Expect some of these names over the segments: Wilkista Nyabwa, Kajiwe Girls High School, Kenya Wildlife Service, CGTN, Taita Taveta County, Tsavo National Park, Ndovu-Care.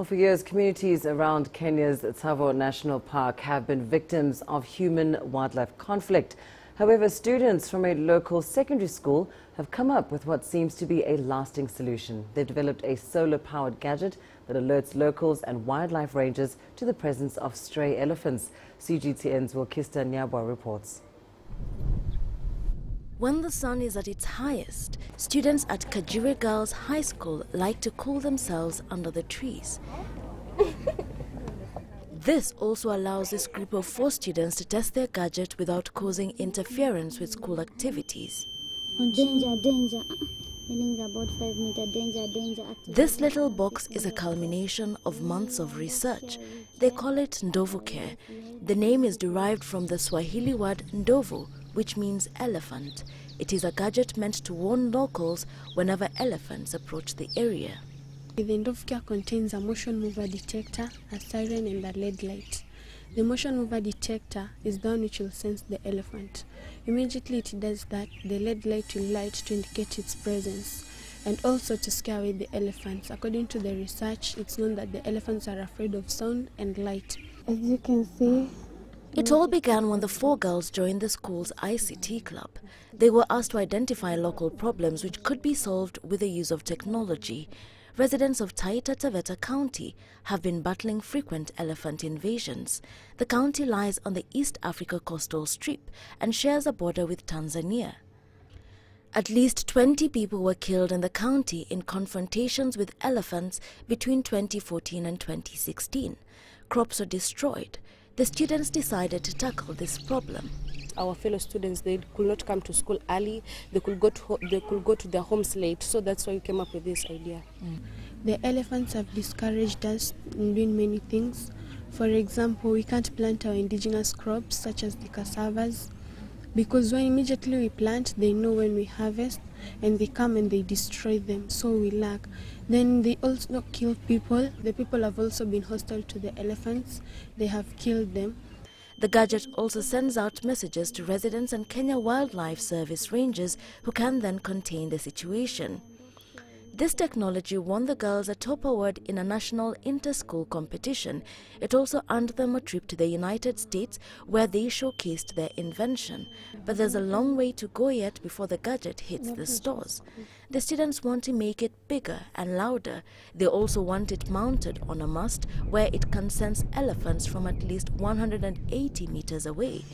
Well, for years, communities around Kenya's Tsavo National Park have been victims of human-wildlife conflict. However, students from a local secondary school have come up with what seems to be a lasting solution. They've developed a solar-powered gadget that alerts locals and wildlife rangers to the presence of stray elephants. CGTN's Wilkista Nyabwa reports. When the sun is at its highest, students at Kajiwe Girls High School like to cool themselves under the trees. This also allows this group of 4 students to test their gadget without causing interference with school activities. Danger, danger. About 5 meter, danger, danger. This little box is a culmination of months of research. They call it Ndovu-Care. The name is derived from the Swahili word Ndovu, which means elephant. It is a gadget meant to warn locals whenever elephants approach the area. The Ndovu-Care contains a motion mover detector, a siren and a LED light. The motion mover detector is the one which will sense the elephant. Immediately it does that, the LED light will light to indicate its presence and also to scare away the elephants. According to the research, it's known that the elephants are afraid of sound and light. As you can see, it all began when the 4 girls joined the school's ICT club. They were asked to identify local problems which could be solved with the use of technology. Residents of Taita Taveta County have been battling frequent elephant invasions. The county lies on the East Africa coastal strip and shares a border with Tanzania. At least 20 people were killed in the county in confrontations with elephants between 2014 and 2016. Crops were destroyed. The students decided to tackle this problem. Our fellow students, they could not come to school early, they could go to their homes late, so that's why we came up with this idea. The elephants have discouraged us in doing many things. For example, we can't plant our indigenous crops such as the cassavas, because when immediately we plant, they know when we harvest, and they come and they destroy them, so we lack. Then they also kill people. The people have also been hostile to the elephants. They have killed them. The gadget also sends out messages to residents and Kenya Wildlife Service rangers who can then contain the situation. This technology won the girls a top award in a national inter-school competition. It also earned them a trip to the United States where they showcased their invention. But there's a long way to go yet before the gadget hits the stores. The students want to make it bigger and louder. They also want it mounted on a mast where it can sense elephants from at least 180 meters away.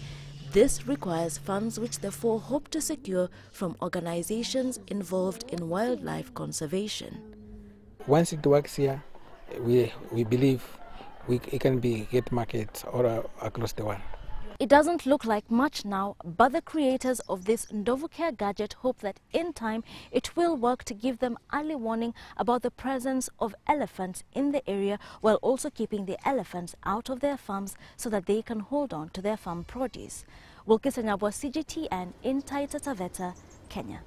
This requires funds which the 4 hope to secure from organizations involved in wildlife conservation. Once it works here, we believe it can be get markets all across the world. It doesn't look like much now, but the creators of this Ndovu-Care gadget hope that in time it will work to give them early warning about the presence of elephants in the area, while also keeping the elephants out of their farms so that they can hold on to their farm produce. Wilkista Nyabwa, CGTN in Taita Taveta, Kenya.